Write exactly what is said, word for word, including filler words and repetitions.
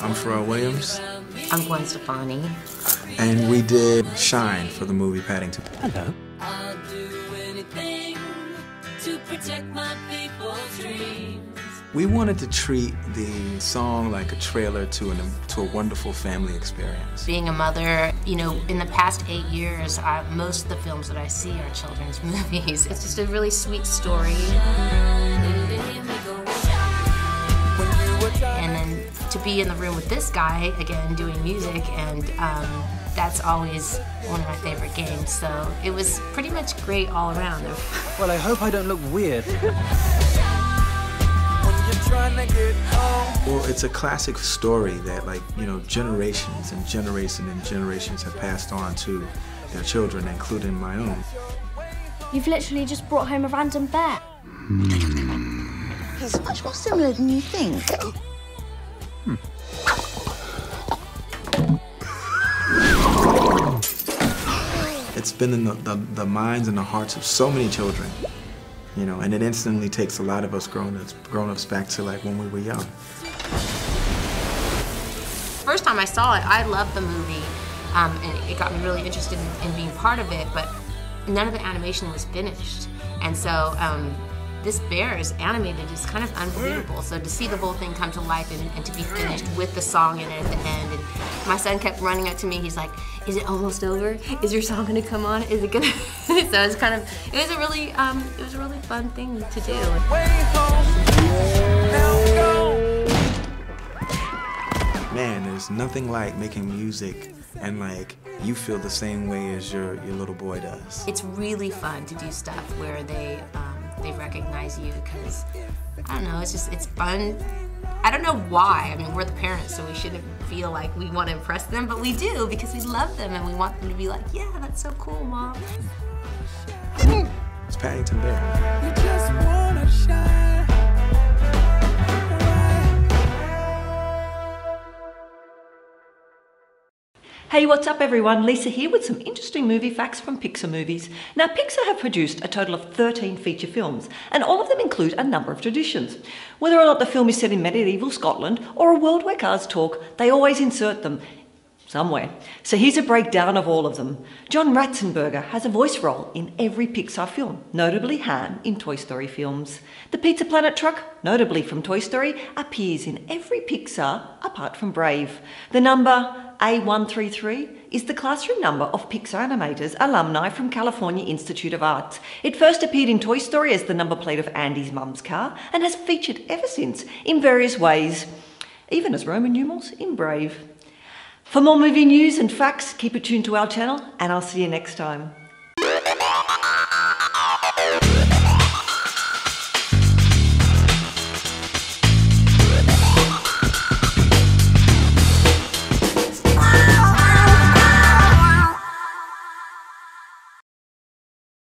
I'm Pharrell Williams. I'm Gwen Stefani. And we did Shine for the movie Paddington. Hello. I'll do anything to protect my people's dreams. We wanted to treat the song like a trailer to, an, to a wonderful family experience. Being a mother, you know, in the past eight years, I, most of the films that I see are children's movies. It's just a really sweet story. And then to be in the room with this guy, again, doing music, and um, that's always one of my favorite games. So it was pretty much great all around. Well, I hope I don't look weird. Well, it's a classic story that, like, you know, generations and generations and generations have passed on to their children, including my own. You've literally just brought home a random bear. He's much more similar than you think. Hmm. It's been in the, the, the minds and the hearts of so many children. You know, and it instantly takes a lot of us grown-ups grown-ups back to like when we were young. First time I saw it, I loved the movie, um, and it got me really interested in, in being part of it. But none of the animation was finished, and so um, this bear is animated is kind of unbelievable. So to see the whole thing come to life and, and to be finished with the song in it at the end, and my son kept running up to me. He's like, "Is it almost over? Is your song gonna come on? Is it gonna?" So it's kind of, it was a really, um, it was a really fun thing to do. Man, there's nothing like making music and like you feel the same way as your your little boy does. It's really fun to do stuff where they um, they recognize you because I don't know. It's just it's fun. I don't know why. I mean, we're the parents, so we shouldn't feel like we want to impress them, but we do because we love them and we want them to be like, yeah, that's so cool, Mom. It's Paddington Bear. You just wanna shine. Hey, what's up everyone? Lisa here with some interesting movie facts from Pixar movies. Now, Pixar have produced a total of thirteen feature films, and all of them include a number of traditions. Whether or not the film is set in medieval Scotland or a world where cars talk, they always insert them somewhere. So here's a breakdown of all of them. John Ratzenberger has a voice role in every Pixar film, notably Hamm in Toy Story films. The Pizza Planet truck, notably from Toy Story, appears in every Pixar apart from Brave. The number A one three three is the classroom number of Pixar animators alumni from California Institute of Arts. It first appeared in Toy Story as the number plate of Andy's mum's car and has featured ever since in various ways, even as Roman numerals in Brave. For more movie news and facts, keep it tuned to our channel and I'll see you next time.